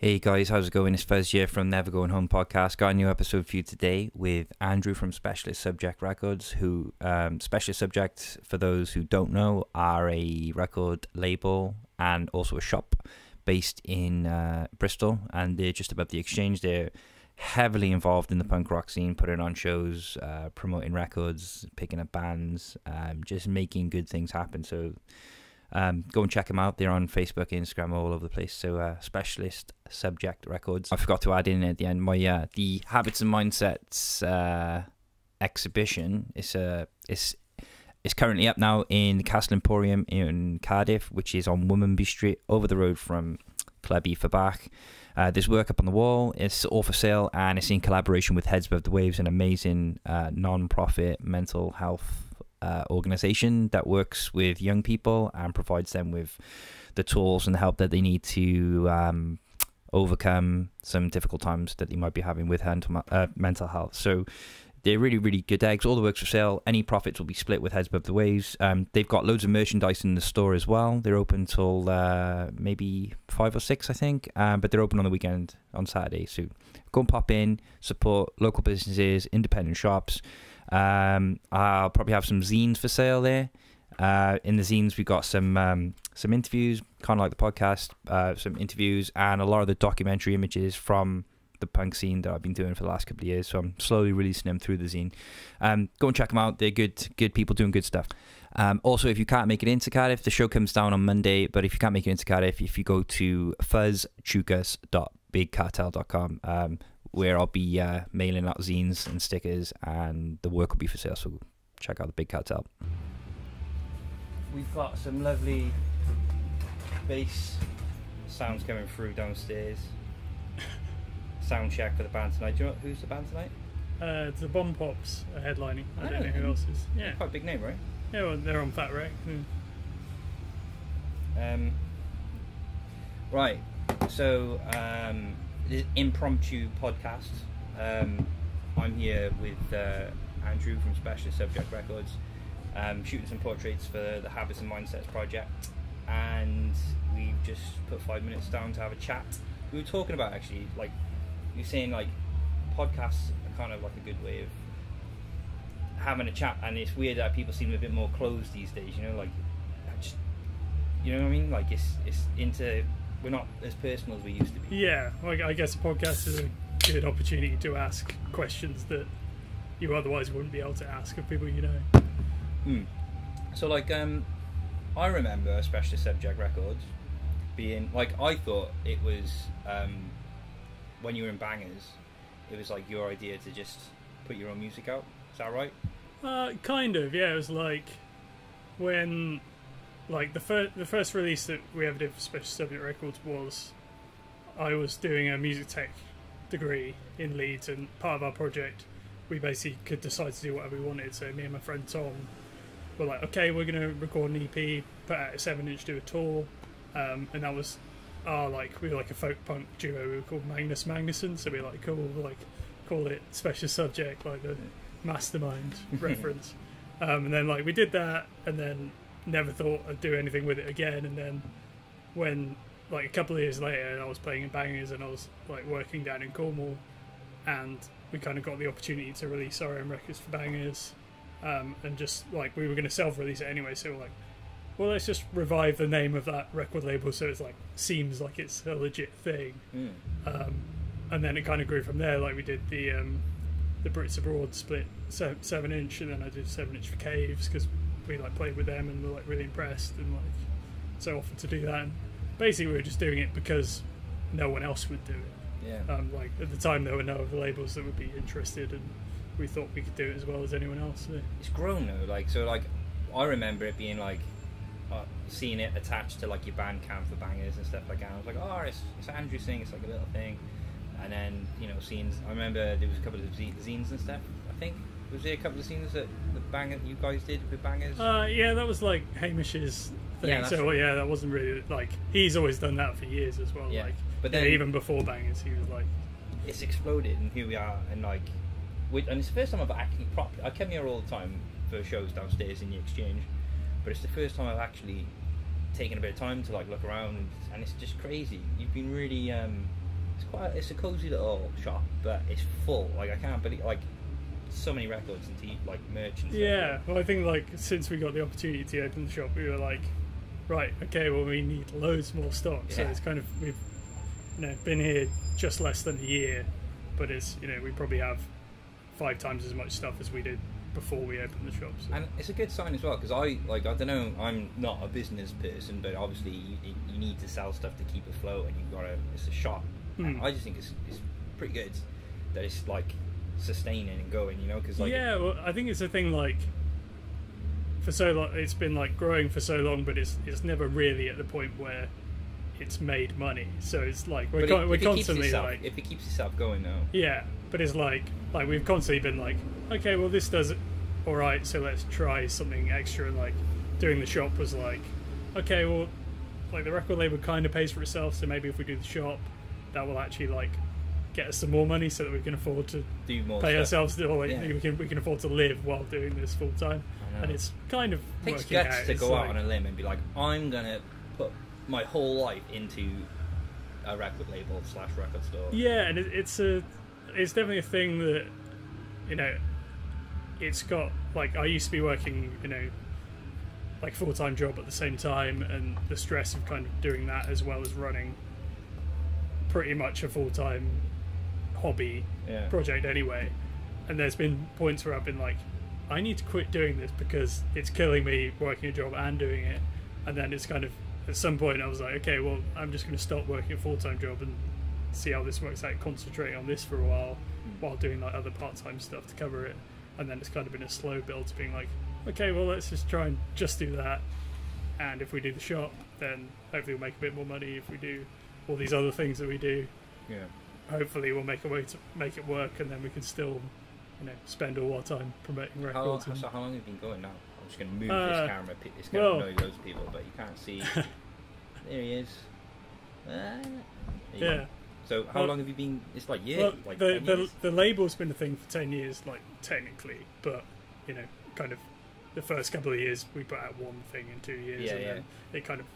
Hey guys, how's it going? It's Fuzz here from Never Going Home Podcast. Got a new episode for you today with Andrew from Specialist Subject Records, who, Specialist Subject, for those who don't know, are a record label and also a shop based in Bristol, and they're just about the exchange. They're heavily involved in the punk rock scene, putting on shows, promoting records, picking up bands, just making good things happen. So go and check them out. They're on Facebook, Instagram, all over the place. So Specialist Subject Records. I forgot to add in at the end my the Habits and Mindsets exhibition. It's currently up now in the Castle Emporium in Cardiff, which is on Womanby Street, over the road from Clwb Ifor Bach. There's work up on the wall. It's all for sale, and it's in collaboration with Heads Above the Waves, an amazing non-profit mental health organization that works with young people and provides them with the tools and the help that they need to overcome some difficult times that they might be having with mental health. So they're really, really good eggs. All the work's for sale. Any profits will be split with Heads Above the Waves. They've got loads of merchandise in the store as well. They're open till maybe 5 or 6, I think, but they're open on the weekend on Saturday. So go and pop in, support local businesses, independent shops. I'll probably have some zines for sale there. In the zines we've got some interviews, kind of like the podcast, some interviews and a lot of the documentary images from the punk scene that I've been doing for the last couple of years. So I'm slowly releasing them through the zine. Go and check them out. They're good people doing good stuff. Also, if you can't make it into Cardiff, the show comes down on Monday, but if you can't make it into Cardiff, if you go to fuzzchukas.bigcartel.com, where I'll be mailing out zines and stickers, and the work will be for sale, so check out the Big Cartel. We've got some lovely bass sounds coming through downstairs. Sound check for the band tonight. Do you know who's the band tonight? It's the Bomb Pops are headlining. I don't know who else is. Yeah. Quite a big name, right? Yeah, well, they're on Fat Wreck. Yeah. Right, so this impromptu podcast. I'm here with Andrew from Specialist Subject Records, shooting some portraits for the Habits and Mindsets project, and we've just put 5 minutes down to have a chat. We were talking about, actually, like you were saying, like podcasts are kind of like a good way of having a chat, and it's weird that people seem a bit more closed these days. You know, like just, you know what I mean? Like it's into. We're not as personal as we used to be. Yeah, I guess a podcast is a good opportunity to ask questions that you otherwise wouldn't be able to ask of people you know. So, like, I remember Specialist Subject Records being, like, I thought it was, when you were in Bangers, it was, like, your idea to just put your own music out. Is that right? Kind of, yeah. It was, like, when... Like, the first release that we ever did for Special Subject Records was... I was doing a music tech degree in Leeds, and part of our project, we basically could decide to do whatever we wanted. So me and my friend Tom were like, okay, we're going to record an EP, put out a 7-inch, do a tour. And that was our, like, we were like a folk punk duo. We were called Magnus Magnuson, so we were like, cool, like, call it Special Subject, like the mastermind reference. And then, like, we did that, and then... never thought I'd do anything with it again. And then when, like, a couple of years later, I was playing in Bangers and I was, like, working down in Cornwall, and we kind of got the opportunity to release our own records for Bangers, and just, like, we were going to self-release it anyway, so we're like, well, let's just revive the name of that record label so it's, like, seems like it's a legit thing. And then it kind of grew from there. Like, we did the Brits Abroad split 7-inch, and then I did 7-inch for Caves because we, like, played with them and were, like, really impressed, and, like, so offered to do that. And basically we were just doing it because no one else would do it. Yeah. Like, at the time there were no other labels that would be interested, and we thought we could do it as well as anyone else. So. It's grown though, like, so, like, I remember it being like seeing it attached to, like, your Bandcamp for Bangers and stuff like that. I was like, oh, it's Andrew's thing, it's like a little thing. And then, you know, scenes, I remember there was a couple of zines and stuff, I think. Was there a couple of scenes that the banger you guys did with Bangers? Yeah, that was, like, Hamish's thing. Yeah, so, well, yeah, that wasn't really, like, he's always done that for years as well. Yeah. Like, but then, even before Bangers, he was like, it's exploded, and here we are, and, like, and it's the first time I've actually properly. I come here all the time for shows downstairs in the exchange, but it's the first time I've actually taken a bit of time to, like, look around, and it's just crazy. You've been really it's a cozy little shop, but it's full. Like I can't believe, like, so many records and like merch and stuff. Yeah, well I think like since we got the opportunity to open the shop, we were like, right, okay, well we need loads more stock. Yeah. So it's kind of, we've, you know, been here just less than a year, but it's, you know, we probably have 5 times as much stuff as we did before we opened the shop. So. And it's a good sign as well, because I don't know, I'm not a business person, but obviously you need to sell stuff to keep afloat, and you've got to, it's a shop. Mm. I just think it's pretty good that it's like sustaining and going, you know, because like, yeah, well I think it's a thing, like for so long it's been like growing for so long, but it's never really at the point where it's made money. So it's like we're constantly like, if it keeps itself going though. Yeah, but it's like we've constantly been like, okay, well this does all right, so let's try something extra. And like doing the shop was like, okay, well like the record label kind of pays for itself, so maybe if we do the shop that will actually like get us some more money so that we can afford to do more pay stuff. Ourselves to, or like, yeah. we can afford to live while doing this full time. And it's kind of, it takes guts out. To it's go like, out on a limb and be like, I'm gonna put my whole life into a record label / record store. Yeah, and it's definitely a thing that, you know, it's got like, I used to be working, you know, like full-time job at the same time, and the stress of kind of doing that as well as running pretty much a full-time hobby project anyway. And there's been points where I've been like, I need to quit doing this because it's killing me working a job and doing it. And then it's kind of, at some point I was like, okay, well I'm just going to stop working a full-time job and see how this works out, concentrating on this for a while doing like other part-time stuff to cover it. And then it's kind of been a slow build to being like, okay, well let's just try and just do that, and if we do the shop then hopefully we'll make a bit more money. If we do all these other things that we do, yeah, hopefully we'll make a way to make it work, and then we can still, you know, spend all our time promoting records. So how long have you been going now? I'm just going to move this camera. It's going to annoy loads of people, but you can't see. There he is. There you go. So how long have you been? It's like years. Well, like the label's been a thing for 10 years, like technically, but you know, kind of the first couple of years we put out one thing in 2 years, and then it kind of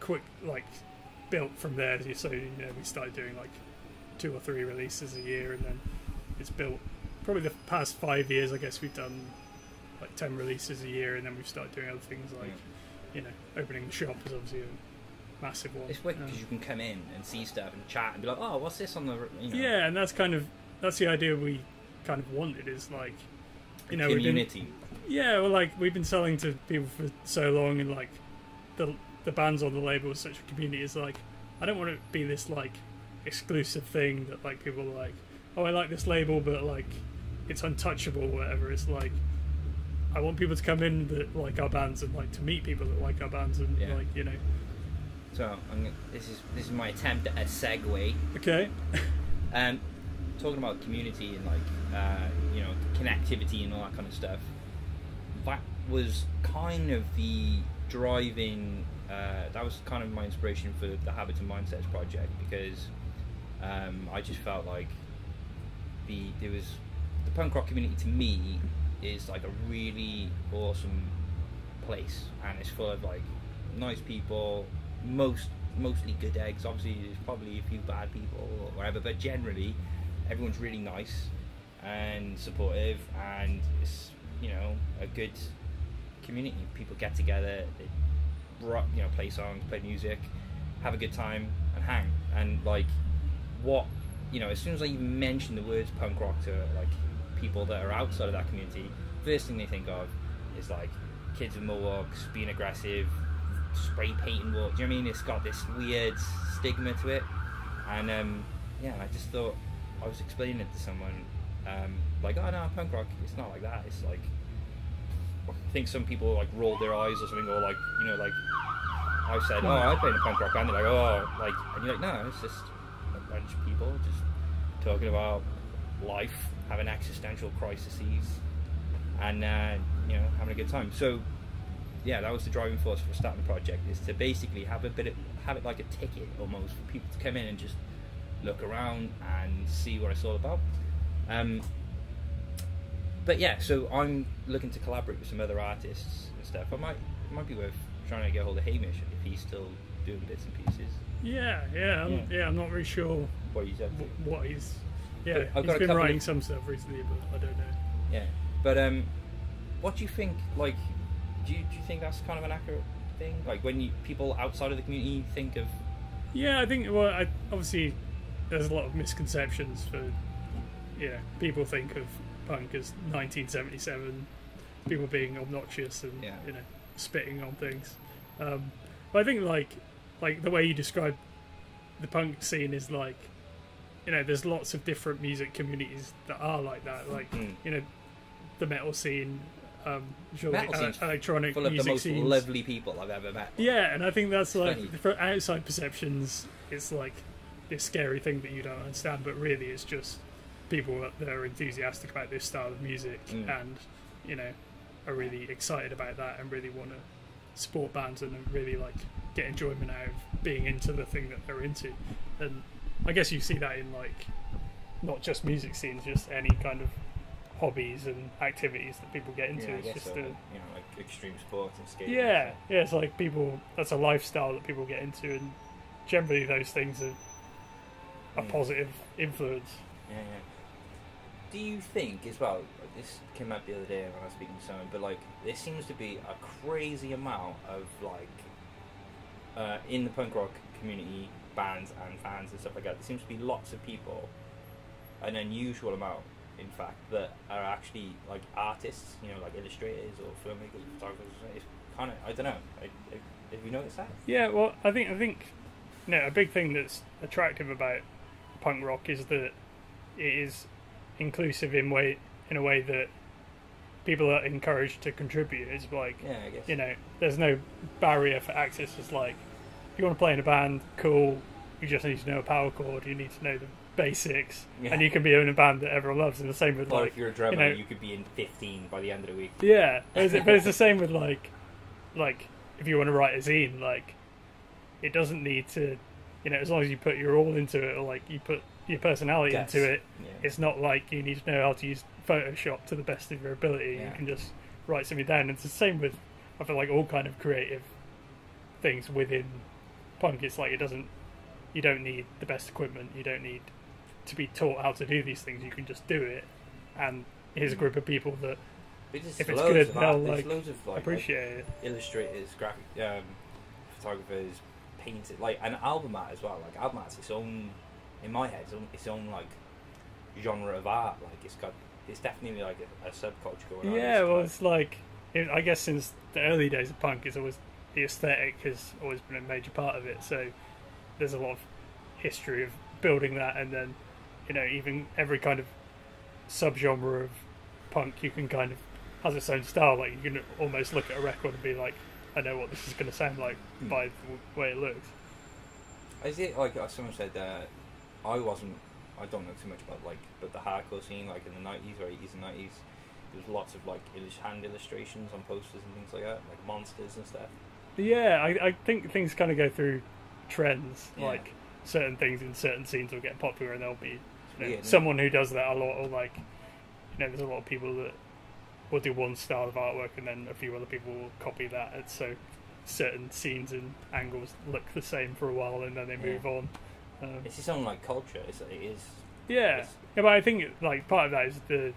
quick like built from there. So you know, we started doing like 2 or 3 releases a year, and then it's built. Probably the past 5 years, I guess we've done like 10 releases a year, and then we've started doing other things like, you know, opening the shop is obviously a massive one. It's wicked because you can come in and see stuff and chat and be like, oh, what's this on the? You know. Yeah, and that's kind of the idea we kind of wanted, is like, you know, community. Yeah, well, like we've been selling to people for so long, and like the bands on the label, such a community, is like, I don't want to be this like exclusive thing that like people are like, oh, I like this label, but like it's untouchable or whatever. It's like, I want people to come in that like our bands, and like to meet people that like our bands, and like, you know. So this is my attempt at a segue. Okay. Talking about community and like you know, connectivity and all that kind of stuff. That was kind of the driving. That was kind of my inspiration for the Habits and Mindsets project, because I just felt like the punk rock community to me is like a really awesome place, and it's full of like nice people, mostly good eggs. Obviously there's probably a few bad people or whatever, but generally everyone's really nice and supportive, and it's, you know, a good community. People get together, they rock, you know, play songs, play music, have a good time and hang. And like, what, you know, as soon as I even mention the words punk rock to like people that are outside of that community, first thing they think of is like kids with mohawks being aggressive, spray painting walk. Do you know what I mean? It's got this weird stigma to it. And yeah, I just thought, I was explaining it to someone, like, oh no, punk rock, it's not like that. It's like, I think some people like rolled their eyes or something, or like, you know, like I said, oh, I play in a punk rock band. They're like, oh, like, and you're like, no, it's just a bunch of people just talking about life, having existential crises, and you know, having a good time. So yeah, that was the driving force for starting the project, is to basically have a bit of, have it like a ticket almost for people to come in and just look around and see what it's all about. But yeah, so I'm looking to collaborate with some other artists and stuff. It might be worth trying to get hold of Hamish if he's still doing bits and pieces. Yeah, I'm not really sure what he's up to. He's been writing some stuff recently, but I don't know. Yeah, but what do you think? Like, do you think that's kind of an accurate thing? Like, when people outside of the community think of? Yeah, I think. Well, obviously, there's a lot of misconceptions for. Yeah, people think of punk as 1977, people being obnoxious and spitting on things. But I think like the way you describe the punk scene is like, there's lots of different music communities that are like that. Like the metal scene, electronic full music of the most scenes. Lovely people I've ever met. Yeah, and I think that's like for outside perceptions, it's like this scary thing that you don't understand, but really it's just people that are enthusiastic about this style of music and are really excited about that and really want to support bands and really like get enjoyment out of being into the thing that they're into. And I guess you see that in like not just music scenes, just any kind of hobbies and activities that people get into. It's just like extreme sports and skating. It's like people, that's a lifestyle that people get into, and generally those things are a positive influence. Do you think as well, this came up the other day when I was speaking to someone, but like there seems to be a crazy amount of like in the punk rock community, bands and fans and stuff like that, there seems to be lots of people, an unusual amount in fact, that are actually like artists, like illustrators or filmmakers, photographers. It's kind of, I don't know, have you noticed that? Yeah, well I think a big thing that's attractive about punk rock is that it is inclusive in a way that people are encouraged to contribute. It's like, I guess. There's no barrier for access. It's like, if you want to play in a band, cool, you just need to know a power chord, you need to know the basics, and you can be in a band that everyone loves. And the same with, or like, if you're a drummer, you could be in 15 by the end of the week. Yeah, but it's the same with like if you want to write a zine, like, it doesn't need to, as long as you put your all into it, or like you put your personality into it, it's not like you need to know how to use Photoshop to the best of your ability. You can just write something down. And it's the same with, I feel like, all kind of creative things within punk. It's like, you don't need the best equipment, you don't need to be taught how to do these things, you can just do it. And here's a group of people that, if it's good, they'll like appreciate it. Illustrators, graphic photographers, painters, like an album art as well. Like, album art's its own, in my head, its own like genre of art. Like, it's definitely like a subculture going on. Yeah, well, it's like, I guess since the early days of punk, the aesthetic has always been a major part of it. So there's a lot of history of building that, and then even every kind of subgenre of punk you can kind of has its own style. Like, you can almost look at a record and be like, I know what this is going to sound like by the way it looks. Is it like someone said that? I don't know too much about but the hardcore scene, like in the 90s or 80s and 90s, there was lots of like hand illustrations on posters and things like that, like monsters and stuff. Yeah, I think things kind of go through trends. Yeah. Like, certain things in certain scenes will get popular, and there'll be someone who does that a lot, or like there's a lot of people that will do one style of artwork, and then a few other people will copy that. And so certain scenes and angles look the same for a while, and then they move on. It's its own like culture. It is. Yeah. But I think like part of that is the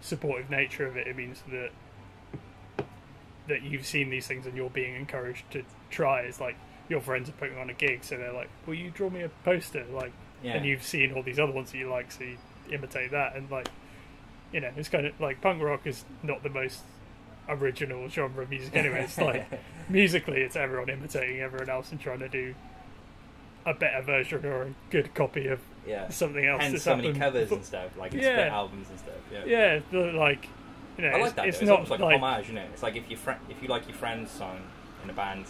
supportive nature of it. It means that you've seen these things and you're being encouraged to try. It's like your friends are putting on a gig, so they're like, "Will you draw me a poster?" Like, and you've seen all these other ones that you like, so you imitate that. And like, it's kind of like punk rock is not the most original genre of music anyway. It's like musically, it's everyone imitating everyone else and trying to do a better version or a good copy of something else. And so many covers and stuff, like in split albums and stuff. Yeah, like I like that. It's almost like a homage, isn't it? It's like if you like your friend's song in a band,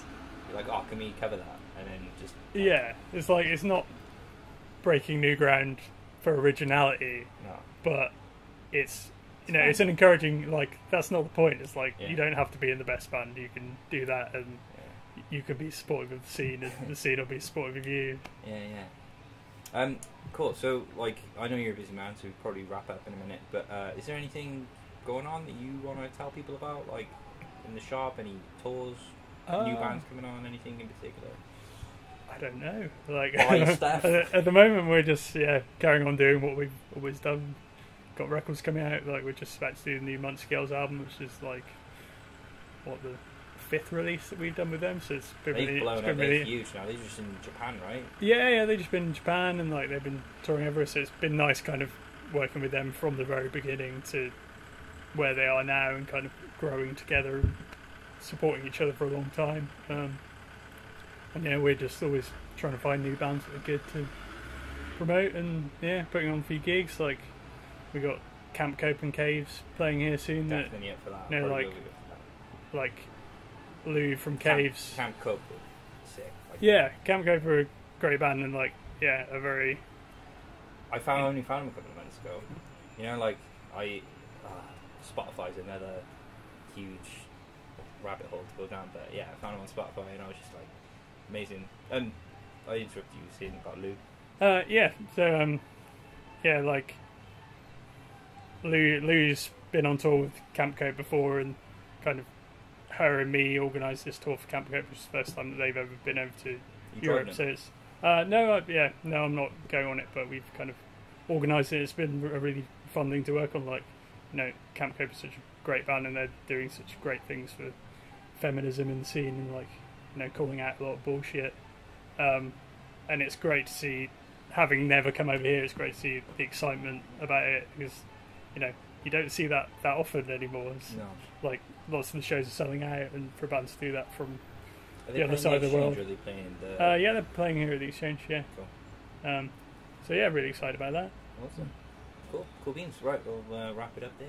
you're like, oh, can we cover that? And then just it's like it's not breaking new ground for originality, but it's an encouraging, like, that's not the point. It's like you don't have to be in the best band. You can do that, and you can be supportive of the scene, and the scene will be supportive of you. Cool. So, like, I know you're a busy man, so we'll probably wrap up in a minute, but is there anything going on that you want to tell people about, like in the shop, any tours, new bands coming on, anything in particular? I I don't know. Like at the moment, we're just carrying on doing what we've always done. Got records coming out. Like we're just about to do the new Muncie Girls album, which is like what the 5th release that we've done with them. So it's been really huge now. They're just in Japan, right? Yeah. They've just been in Japan and like they've been touring everywhere. So it's been nice, kind of working with them from the very beginning to where they are now and kind of growing together, supporting each other for a long time. And yeah, we're just always trying to find new bands that are good to promote and yeah, putting on a few gigs. Like we got Camp Cope and Caves playing here soon. Definitely up for that. You know, like Lou from Caves. Camp Cope, sick. Like, yeah, Camp Cope are a great band and like yeah, a very. I only found them a couple of months ago. You know, like Spotify's another huge rabbit hole to go down, but yeah, I found them on Spotify and I was just like, amazing. And I interrupt you saying about Lou. Like Lou's been on tour with Camp Cope before, and kind of her and me organised this tour for Camp Cope, which is the first time that they've ever been over to Europe. So it's I'm not going on it, but we've kind of organised it. It's been a really fun thing to work on. Like, you know, Camp Cope is such a great band, and they're doing such great things for feminism in the scene, and like, you know, calling out a lot of bullshit, and it's great to see. Having never come over here, it's great to see the excitement about it, because you know you don't see that often anymore. No. Like lots of the shows are selling out, and for bands to do that from the other side of the world. Are they playing the Exchange? Yeah, they're playing here at the Exchange. Yeah. Cool. So yeah, really excited about that. Awesome. Cool beans. Right, we'll wrap it up there.